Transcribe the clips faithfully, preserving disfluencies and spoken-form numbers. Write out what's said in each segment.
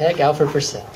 Peg Alfred Purcell.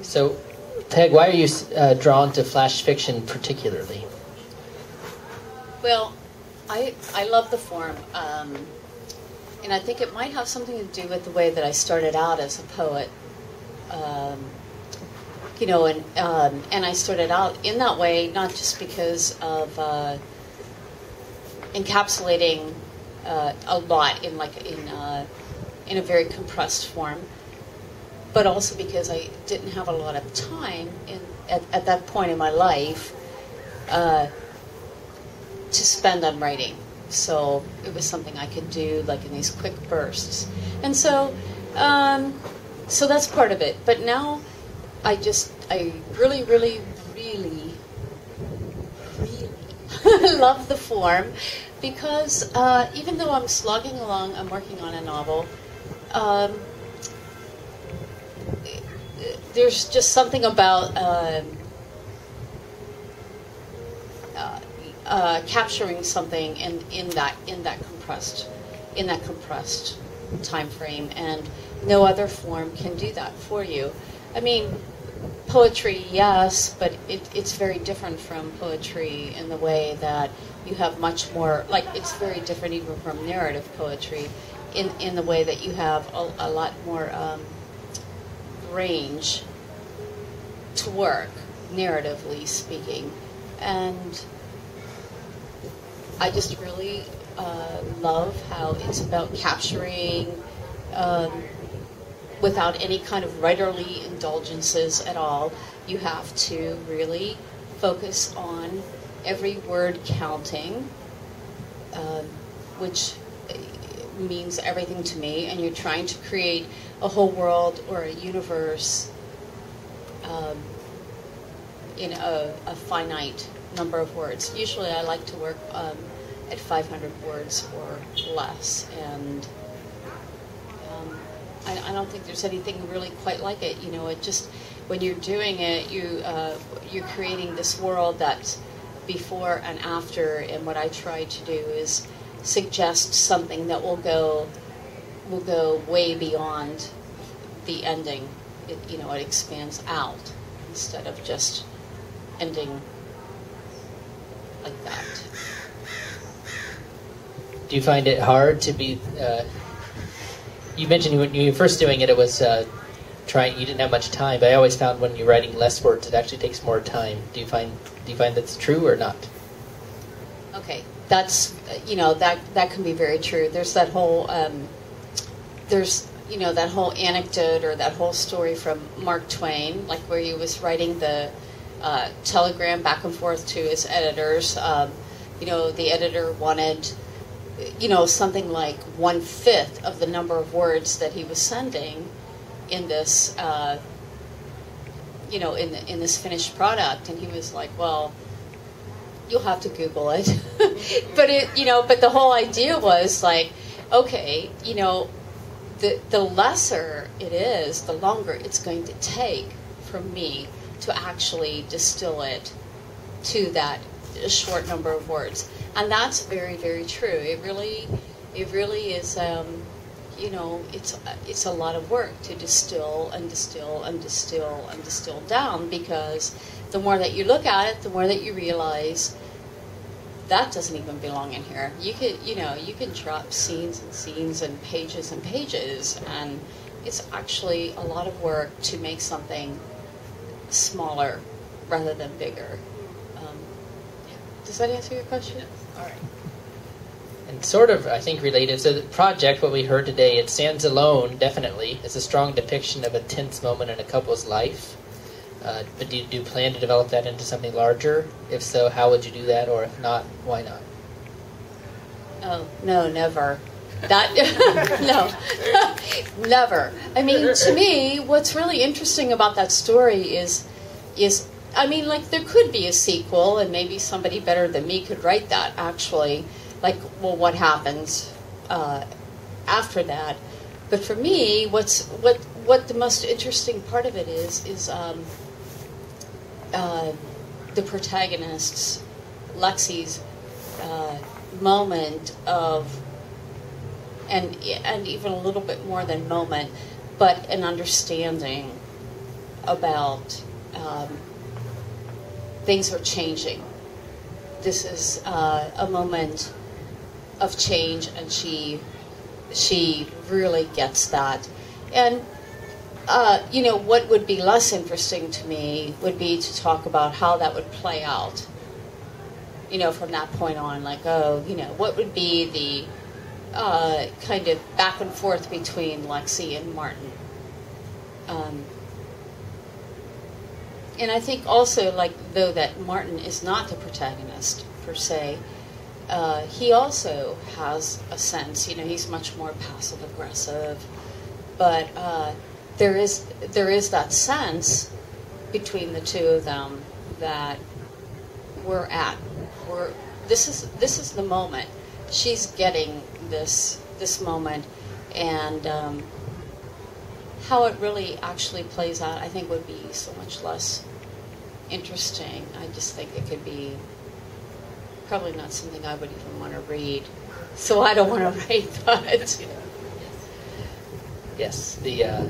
So, Peg, why are you uh, drawn to flash fiction particularly? Well, I I love the form, um, and I think it might have something to do with the way that I started out as a poet. Um, you know, and um, and I started out in that way not just because of uh, encapsulating uh, a lot in like in uh, in a very compressed form, but also because I didn't have a lot of time in, at, at that point in my life uh, to spend on writing. So it was something I could do like in these quick bursts. And so, um, so that's part of it. But now I just, I really, really, really, really love the form because uh, even though I'm slogging along, I'm working on a novel, um, there's just something about uh, uh, uh, capturing something in, in that in that compressed in that compressed time frame, and no other form can do that for you. I mean, poetry, yes, but it, it's very different from poetry in the way that you have much more. Like it's very different even from narrative poetry, in in the way that you have a, a lot more. Um, range to work, narratively speaking, and I just really uh, love how it's about capturing um, without any kind of writerly indulgences at all. You have to really focus on every word counting, um, which means everything to me, and you're trying to create a whole world or a universe um, in a, a finite number of words. Usually I like to work um, at five hundred words or less, and um, I, I don't think there's anything really quite like it. You know, it just, when you're doing it, you, uh, you're creating this world that's before and after, and what I try to do is suggest something that will go will go way beyond the ending. It, you know, it expands out instead of just ending like that. Do you find it hard to be? Uh, you mentioned when you were first doing it, it was uh, trying. You didn't have much time, but I always found when you're writing less words, it actually takes more time. Do you find do you find that's true or not? Okay. That's, you know, that that can be very true. There's that whole, um, there's, you know, that whole anecdote or that whole story from Mark Twain, like where he was writing the uh, telegram back and forth to his editors. Um, you know, the editor wanted, you know, something like one-fifth of the number of words that he was sending in this, uh, you know, in, the, in this finished product. And he was like, well, you'll have to Google it. But it, you know, but the whole idea was like, okay, you know, the the lesser it is, the longer it's going to take for me to actually distill it to that short number of words. And that's very, very true. It really, it really is, um, you know, it's it's a lot of work to distill and distill and distill and distill down, because the more that you look at it, the more that you realize that doesn't even belong in here. You could, you know, you can drop scenes and scenes and pages and pages, and it's actually a lot of work to make something smaller rather than bigger. Um, does that answer your question? Yes. All right. And sort of, I think, related. So the project, what we heard today, it stands alone, definitely. It's a strong depiction of a tense moment in a couple's life. Uh, but do you, do you plan to develop that into something larger? If so, how would you do that? Or if not, why not? Oh, no, never. That no, never. I mean, to me, what's really interesting about that story is, is I mean, like there could be a sequel, and maybe somebody better than me could write that. Actually, like, well, what happens uh, after that? But for me, what's what what the most interesting part of it is is. Um, Uh, the protagonist's, Lexi's, uh, moment of and and even a little bit more than moment, but an understanding about um, things are changing. This is uh, a moment of change, and she she really gets that. And uh, you know, what would be less interesting to me would be to talk about how that would play out. You know, from that point on, like, oh, you know, what would be the uh, kind of back and forth between Lexi and Martin? Um, and I think also, like, though that Martin is not the protagonist, per se, uh, he also has a sense, you know, he's much more passive-aggressive, but uh, there is, there is that sense between the two of them that we're at. We're, this is this is the moment. She's getting this this moment, and um, how it really actually plays out, I think, would be so much less interesting. I just think it could be probably not something I would even want to read. So I don't want to read that. Yeah. Yes, the uh,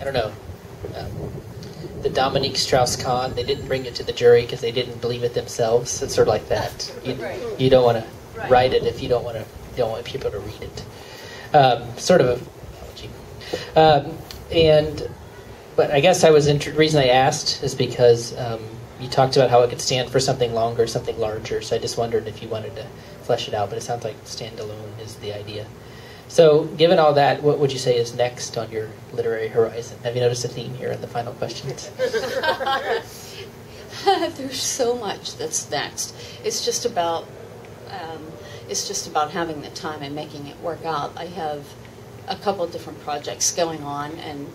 I don't know. Uh, The Dominique Strauss-Kahn, they didn't bring it to the jury because they didn't believe it themselves. It's sort of like that. You, right. you don't want to right. write it if you don't want to. Don't want people to read it. Um, sort of an analogy. Um, and but I guess I was inter reason I asked is because um, you talked about how it could stand for something longer, something larger. So I just wondered if you wanted to flesh it out. But it sounds like standalone is the idea. So, given all that, what would you say is next on your literary horizon? Have you noticed a theme here in the final questions? There's so much that's next. It's just about, um, it's just about having the time and making it work out. I have a couple of different projects going on, and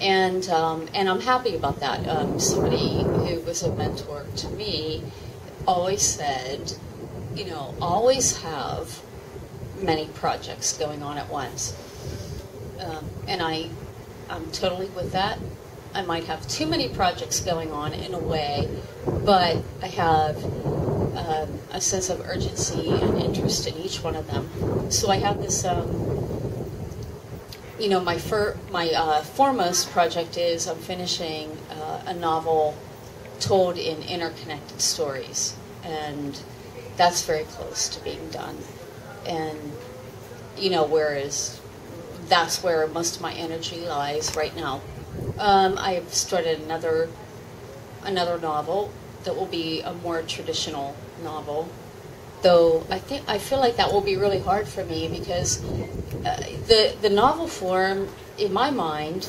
and um, and I'm happy about that. Um, somebody who was a mentor to me always said, you know, always have many projects going on at once, um, and I, I'm totally with that. I might have too many projects going on in a way, but I have um, a sense of urgency and interest in each one of them. So I have this, um, you know, my fir my uh, foremost project is I'm finishing uh, a novel told in interconnected stories, and that's very close to being done. And, you know, whereas that's where most of my energy lies right now. Um, I've started another another novel that will be a more traditional novel, though I think I feel like that will be really hard for me because uh, the the novel form, in my mind,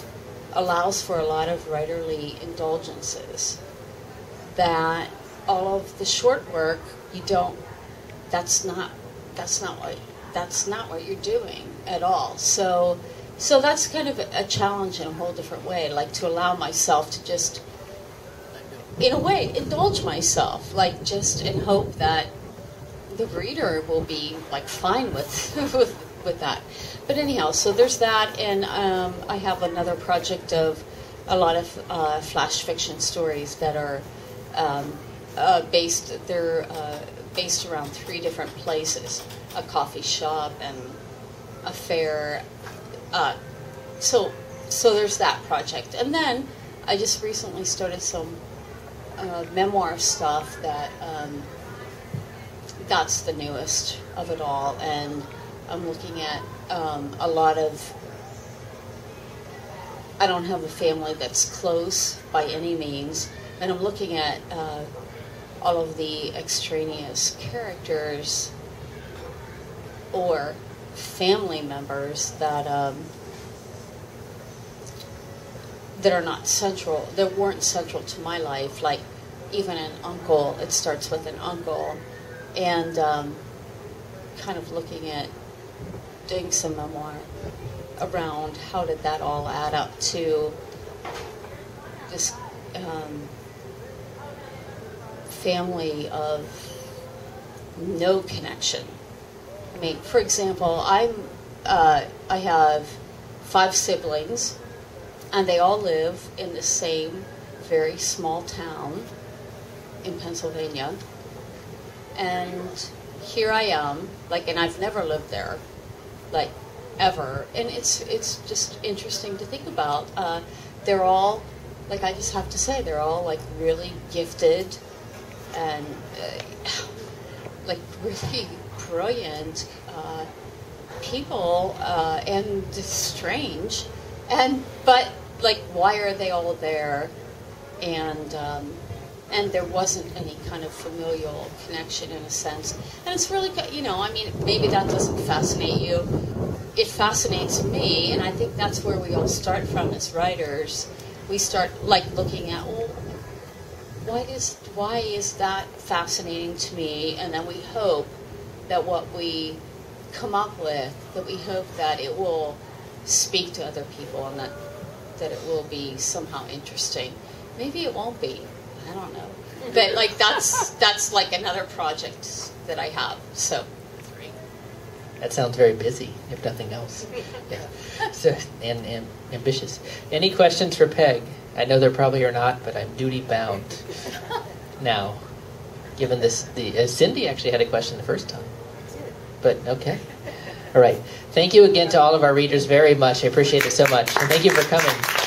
allows for a lot of writerly indulgences that all of the short work you don't. That's not. That's not what that's not what you're doing at all. So, so that's kind of a challenge in a whole different way. Like to allow myself to just, in a way, indulge myself. Like just in hope that the reader will be like fine with with, with that. But anyhow, so there's that, and um, I have another project of a lot of uh, flash fiction stories that are um, uh, based. They're uh, based around three different places, a coffee shop and a fair. Uh, so so there's that project. And then I just recently started some uh, memoir stuff that um, that's the newest of it all. And I'm looking at um, a lot of, I don't have a family that's close by any means, and I'm looking at uh, all of the extraneous characters or family members that um, that are not central, that weren't central to my life, like even an uncle. It starts with an uncle, and um, kind of looking at doing some memoir around how did that all add up to this um, family of no connection. I mean, for example, I'm uh, I have five siblings, and they all live in the same very small town in Pennsylvania. And here I am, like, and I've never lived there, like ever. And it's it's just interesting to think about. Uh, they're all, like I just have to say, they're all like really gifted and uh, like really brilliant uh, people uh, and strange. And but like, why are they all there? And um, and there wasn't any kind of familial connection in a sense. And it's really, you know, I mean, maybe that doesn't fascinate you. It fascinates me, and I think that's where we all start from as writers. We start like looking at, well, why is why is that fascinating to me? And then we hope that what we come up with, that we hope that it will speak to other people, and that that it will be somehow interesting. Maybe it won't be. I don't know. But like that's that's like another project that I have. So that sounds very busy, if nothing else. Yeah. So and, and ambitious. Any questions for Peg? I know there probably are not, but I'm duty bound now, given this. The uh, Cindy actually had a question the first time. But okay. All right. Thank you again to all of our readers very much. I appreciate it so much. And thank you for coming.